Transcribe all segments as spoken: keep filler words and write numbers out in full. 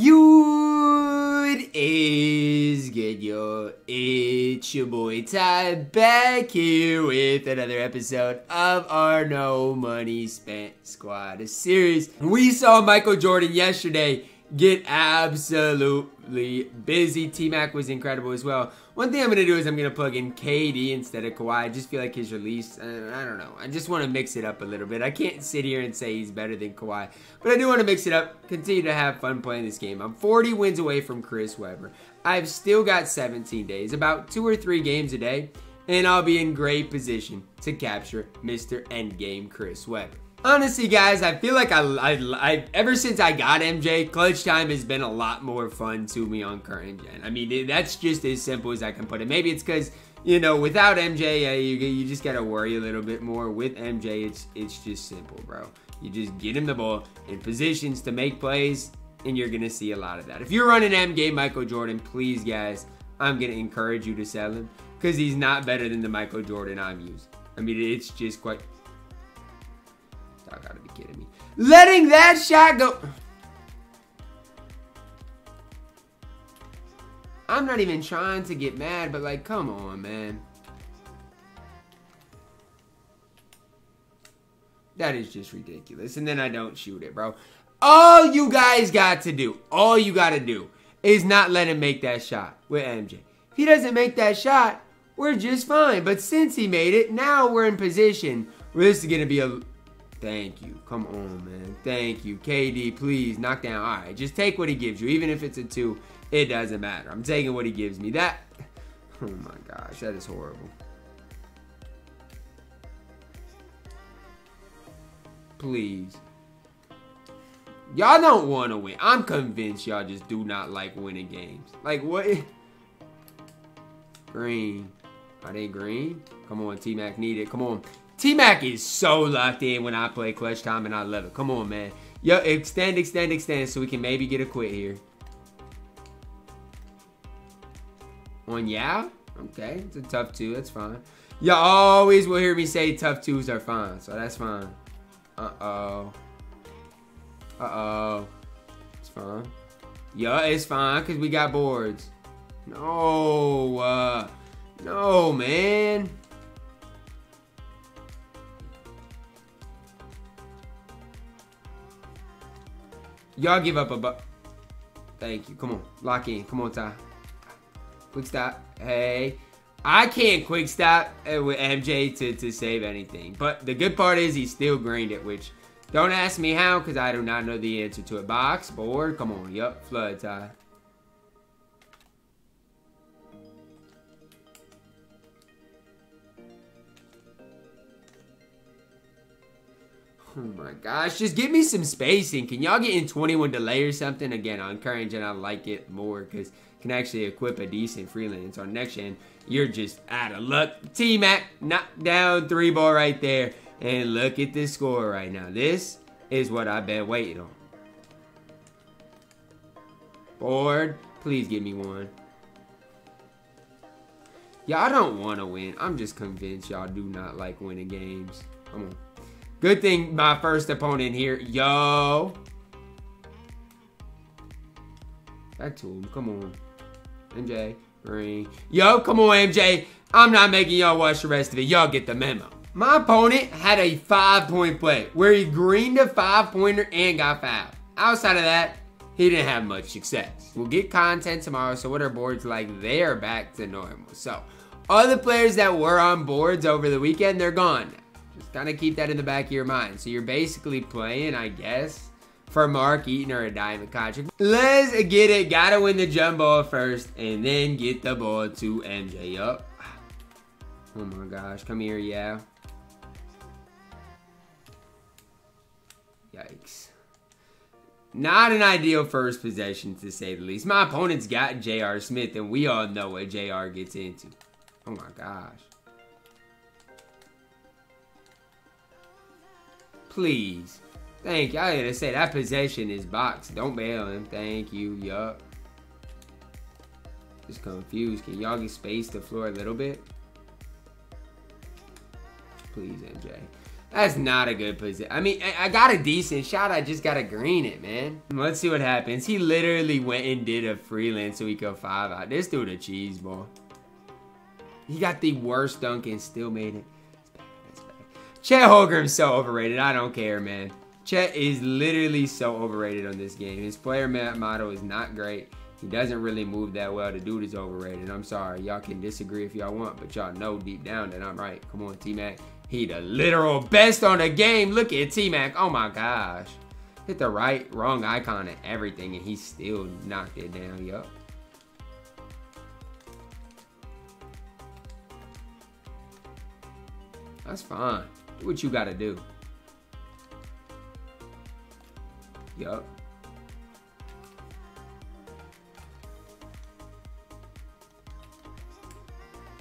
Yo, it is good, yo. It's your boy Ty back here with another episode of our No Money Spent Squad series. We saw Michael Jordan yesterday get absolutely busy. T-Mac was incredible as well. One thing I'm going to do is I'm going to plug in K D instead of Kawhi. I just feel like his release, uh, I don't know. I just want to mix it up a little bit. I can't sit here and say he's better than Kawhi, but I do want to mix it up, continue to have fun playing this game. I'm forty wins away from Chris Webber. I've still got seventeen days, about two or three games a day, and I'll be in great position to capture Mister Endgame Chris Webber. Honestly, guys, I feel like I, I, I, ever since I got M J, clutch time has been a lot more fun to me on current gen. I mean, that's just as simple as I can put it. Maybe it's because, you know, without M J, yeah, you, you just got to worry a little bit more. With M J, it's, it's just simple, bro. You just get him the ball in positions to make plays, and you're going to see a lot of that. If you're running M J Michael Jordan, please, guys, I'm going to encourage you to sell him because he's not better than the Michael Jordan I'm using. I mean, it's just quite... I gotta be kidding me. Letting that shot go. I'm not even trying to get mad, but like, come on, man. That is just ridiculous. And then I don't shoot it, bro. All you guys got to do, all you gotta do is not let him make that shot with M J. If he doesn't make that shot, we're just fine. But since he made it, now we're in position where this is gonna be a... Thank you. Come on, man. Thank you. K D, please, knock down. All right, just take what he gives you. Even if it's a two, it doesn't matter. I'm taking what he gives me. That, oh my gosh, that is horrible. Please. Y'all don't want to win. I'm convinced y'all just do not like winning games. Like, what? Green. Are they green? Come on, T-Mac need it. Come on. T-Mac is so locked in when I play clutch time, and I love it. Come on, man. Yo, extend, extend, extend, so we can maybe get a quit here. On yeah? Okay, it's a tough two. That's fine. Y'all always will hear me say tough twos are fine, so that's fine. Uh-oh. Uh-oh. It's fine. Yeah, it's fine, because we got boards. No. Uh, no, man. Y'all give up a buck. Thank you. Come on. Lock in. Come on, Ty. Quick stop. Hey. I can't quick stop with M J to, to save anything. But the good part is he still greened it, which don't ask me how because I do not know the answer to it. Box, board. Come on. Yup. Flood, Ty. Oh my gosh, just give me some spacing. Can y'all get in twenty-one delay or something? Again, on current gen, I like it more because you can actually equip a decent freelance. On next gen, you're just out of luck. T-Mac, knock down three ball right there. And look at this score right now. This is what I've been waiting on. Board, please give me one. Y'all don't want to win. I'm just convinced y'all do not like winning games. Come on. Good thing my first opponent here. Yo. Back to him. Come on. M J. Green. Yo, come on, M J. I'm not making y'all watch the rest of it. Y'all get the memo. My opponent had a five-point play where he greened a five-pointer and got fouled. Outside of that, he didn't have much success. We'll get content tomorrow, so what are boards like? They are back to normal. So, all the players that were on boards over the weekend, they're gone now. Kind of keep that in the back of your mind. So you're basically playing, I guess, for Mark Eaton or a diamond contract. Let's get it. Gotta win the jump ball first and then get the ball to M J up. Oh my gosh. Come here, yeah. Yikes. Not an ideal first possession, to say the least. My opponent's got J R Smith, and we all know what J R gets into. Oh my gosh. Please. Thank you. I gotta say, that possession is boxed. Don't bail him. Thank you. Yup. Just confused. Can y'all get space the floor a little bit? Please, M J. That's not a good position. I mean, I got a decent shot. I just got to green it, man. Let's see what happens. He literally went and did a freelance so he could five out. This dude a cheese ball. He got the worst dunk and still made it. It's bad, it's bad. Chet Holmgren's so overrated. I don't care, man. Chet is literally so overrated on this game. His player model is not great. He doesn't really move that well. The dude is overrated. I'm sorry. Y'all can disagree if y'all want, but y'all know deep down that I'm right. Come on, T-Mac. He the literal best on the game. Look at T-Mac. Oh, my gosh. Hit the right, wrong icon and everything, and he still knocked it down. Yup. That's fine. Do what you got to do. Yup.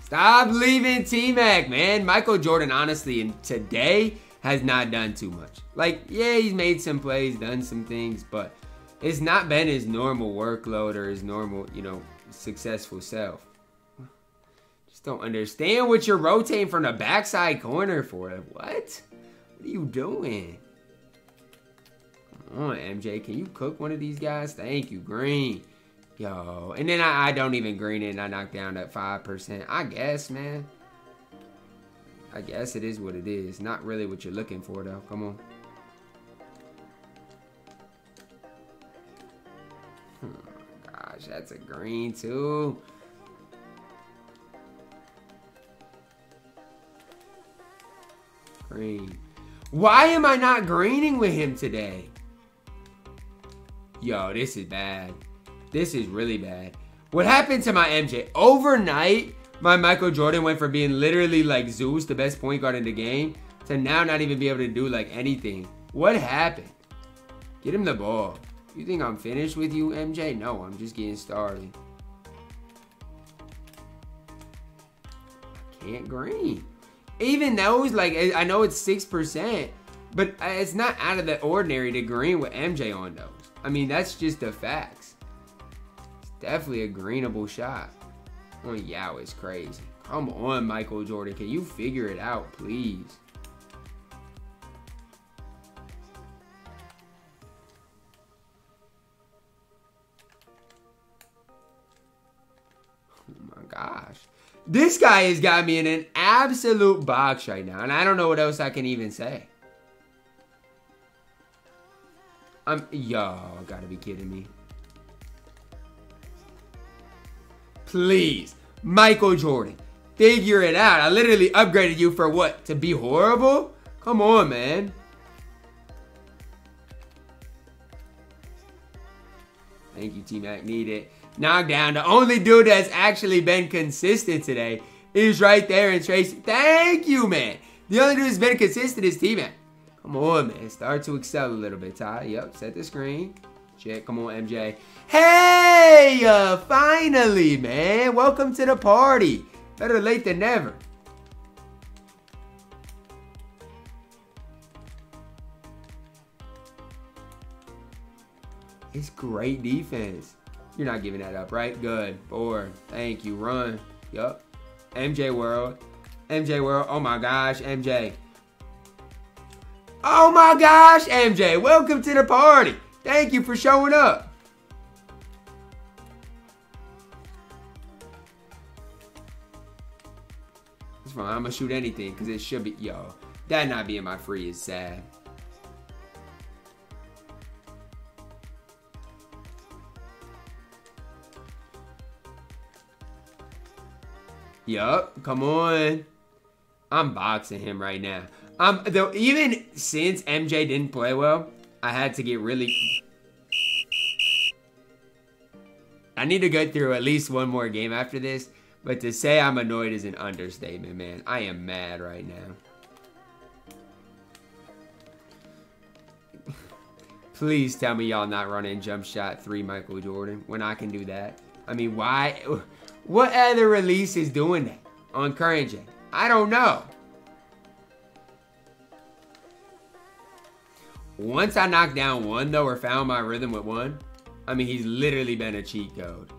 Stop leaving T-Mac, man. Michael Jordan, honestly, and today has not done too much. Like, yeah, he's made some plays, done some things, but it's not been his normal workload or his normal, you know, successful self. Just don't understand what you're rotating from the backside corner for. What? What are you doing? Come on, M J. Can you cook one of these guys? Thank you, Green. Yo, and then I, I don't even green it and I knock down that five percent. I guess, man. I guess it is what it is. Not really what you're looking for, though. Come on. Oh, my gosh. That's a green, too. Green. Why am I not greening with him today? Yo, this is bad. This is really bad. What happened to my M J? Overnight, my Michael Jordan went from being literally like Zeus, the best point guard in the game, to now not even be able to do like anything. What happened? Get him the ball. You think I'm finished with you, M J? No, I'm just getting started. I can't green. Even those, like, I know it's six percent, but it's not out of the ordinary to green with M J on those. I mean, that's just the facts. Definitely a greenable shot. Oh, yeah, it's crazy. Come on, Michael Jordan. Can you figure it out, please? Oh, my gosh. This guy has got me in an absolute box right now, and I don't know what else I can even say. I'm, yo, gotta be kidding me. Please, Michael Jordan, figure it out. I literally upgraded you for what? To be horrible? Come on, man. Thank you, T-Mac. Need it. Knock down. The only dude that's actually been consistent today is right there in Tracy. Thank you, man. The only dude that's been consistent is T-Mac. Come on, man. Start to excel a little bit, Ty. Yep, set the screen. Check. Come on, M J. Hey, uh, finally, man. Welcome to the party. Better late than never. It's great defense. You're not giving that up, right? Good. Four. Thank you. Run. Yup. M J World. M J World. Oh, my gosh. M J. Oh, my gosh. M J. Welcome to the party. Thank you for showing up. That's fine. I'm going to shoot anything because it should be. Yo, that not being my free is sad. Yup. Come on. I'm boxing him right now. I'm, though, even since M J didn't play well, I had to get really... I need to go through at least one more game after this, but to say I'm annoyed is an understatement, man. I am mad right now. Please tell me y'all not running jump shot three Michael Jordan when I can do that. I mean, why? What other release is doing that on current gen? I don't know. Once I knocked down one, though, or found my rhythm with one, I mean, he's literally been a cheat code.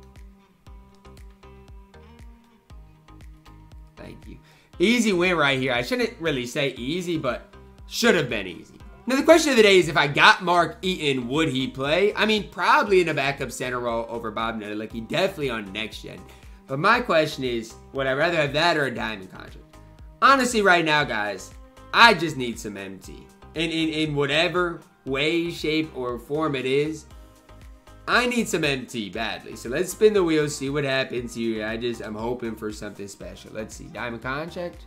Thank you. Easy win right here. I shouldn't really say easy, but Should have been easy. Now, the question of the day is, if I got Mark Eaton, would he play? I mean, probably in a backup center role over Bob Nellickie, definitely on next gen. But my question is, would I rather have that or a diamond contract? Honestly, right now, guys, I just need some M T. And in, in whatever way, shape, or form it is, I need some M T badly. So let's spin the wheel, see what happens here. I just, I'm hoping for something special. Let's see, diamond contract.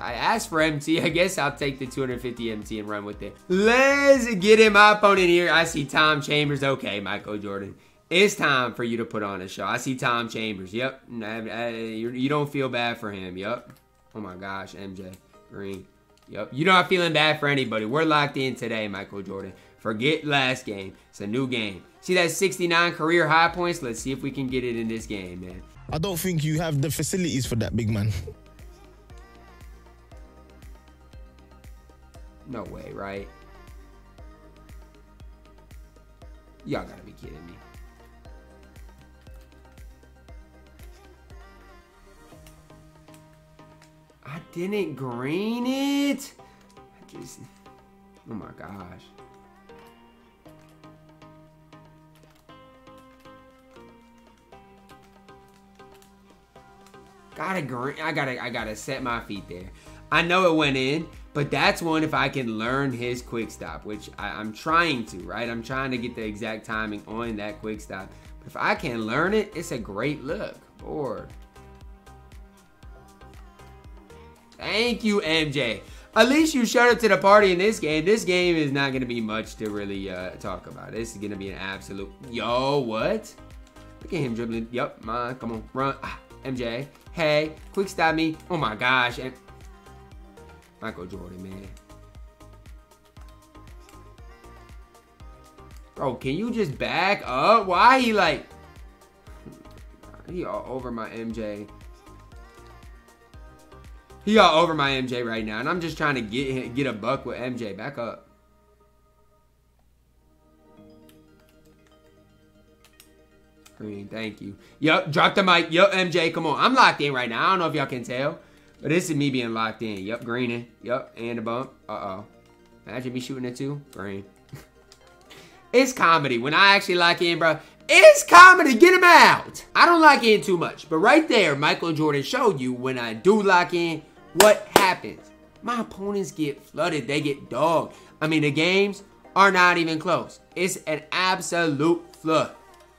I asked for M T. I guess I'll take the two hundred fifty M T and run with it. Let's get in my opponent here. I see Tom Chambers. Okay, Michael Jordan, it's time for you to put on a show. I see Tom Chambers. Yep. You don't feel bad for him. Yep. Oh, my gosh. M J Green. Yep. You're not feeling bad for anybody. We're locked in today, Michael Jordan. Forget last game. It's a new game. See that sixty-nine career high points? Let's see if we can get it in this game, man. I don't think you have the facilities for that, big man. No way, right? Y'all gotta be kidding me. I didn't green it. I just, oh my gosh. Gotta green, I gotta, I gotta set my feet there. I know it went in, but that's one if I can learn his quick stop, which I, I'm trying to, right? I'm trying to get the exact timing on that quick stop. But if I can learn it, it's a great look. Or, thank you, M J. At least you showed up to the party in this game. This game is not going to be much to really uh, talk about. This is going to be an absolute, yo, what? Look at him dribbling. Yup, man, come on, run. Ah, M J, hey, quick stop me. Oh my gosh. And Michael Jordan, man. Bro, can you just back up? Why he like... He all over my M J. He all over my M J right now, and I'm just trying to get get a buck with M J. Back up. Green, thank you. Yup, drop the mic. Yup, M J, come on. I'm locked in right now. I don't know if y'all can tell. But this is me being locked in. Yup, greening. Yup, and a bump. Uh-oh. Imagine me shooting it too. Green. It's comedy. When I actually lock in, bro, it's comedy. Get him out. I don't lock in too much. But right there, Michael Jordan showed you when I do lock in, what happens. My opponents get flooded. They get dogged. I mean, the games are not even close. It's an absolute flood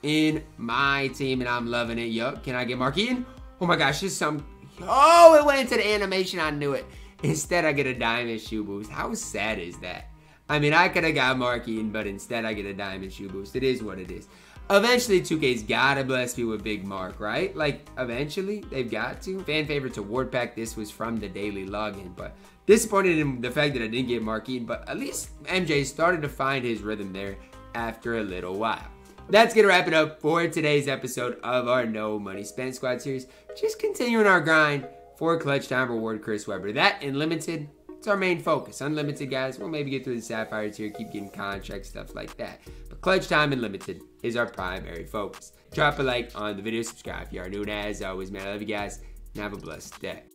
in my team, and I'm loving it. Yup. Can I get Mark Eaton? Oh, my gosh. Just some... Oh, it went into the animation. I knew it. Instead, I get a diamond shoe boost. How sad is that? I mean, I could have got Mark Eaton, but instead I get a diamond shoe boost. It is what it is. Eventually, two K's gotta bless me with Big Mark, right? Like, eventually, they've got to. Fan favorites award pack. This was from the daily login, but disappointed in the fact that I didn't get Mark Eaton, but at least M J started to find his rhythm there after a little while. That's going to wrap it up for today's episode of our No Money Spent Squad series. Just continuing our grind for Clutch Time Reward Chris Webber. That and Limited, it's our main focus. Unlimited, guys, we'll maybe get through the Sapphires here, keep getting contracts, stuff like that. But Clutch Time and Limited is our primary focus. Drop a like on the video, subscribe if you are new, and as always, man, I love you guys, and have a blessed day.